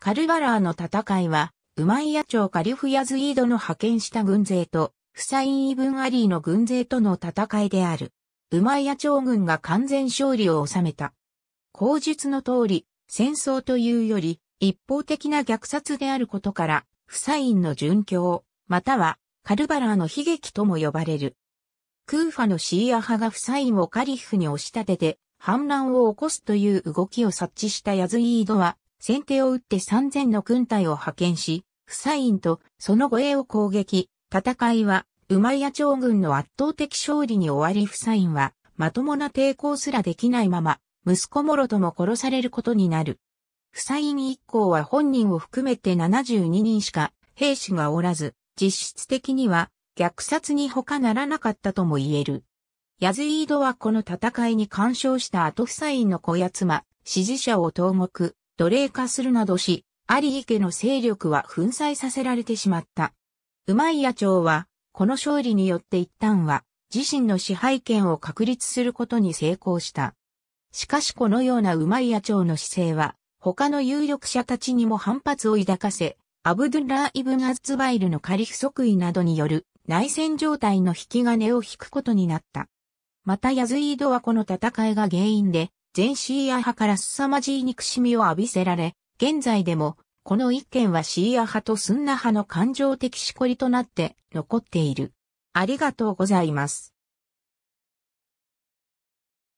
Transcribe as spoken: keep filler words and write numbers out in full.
カルバラーの戦いは、ウマイヤ朝カリフ・ヤズィードの派遣した軍勢と、フサイン・イブン・アリーの軍勢との戦いである。ウマイヤ朝軍が完全勝利を収めた。口述の通り、戦争というより、一方的な虐殺であることから、フサインの殉教、または、カルバラーの悲劇とも呼ばれる。クーファのシーア派がフサインをカリフに押し立てて、反乱を起こすという動きを察知したヤズィードは、先手を打ってさんぜんの軍隊を派遣し、フサインとその護衛を攻撃、戦いは、ウマイヤ朝軍の圧倒的勝利に終わりフサインは、まともな抵抗すらできないまま、息子モロトも殺されることになる。フサイン一行は本人を含めてななじゅうににんしか兵士がおらず、実質的には虐殺に他ならなかったとも言える。ヤズィードはこの戦いに干渉した後フサインの子や妻、支持者を投獄、奴隷化するなどし、アリー家の勢力は粉砕させられてしまった。ウマイヤ朝は、この勝利によって一旦は、自身の支配権を確立することに成功した。しかしこのようなウマイヤ朝の姿勢は、他の有力者たちにも反発を抱かせ、アブドゥッラー・イブン・アッズバイルのカリフ即位などによる内戦状態の引き金を引くことになった。またヤズィードはこの戦いが原因で、全シーア派から凄まじい憎しみを浴びせられ、現在でも、この一件はシーア派とスンナ派の感情的しこりとなって残っている。ありがとうございます。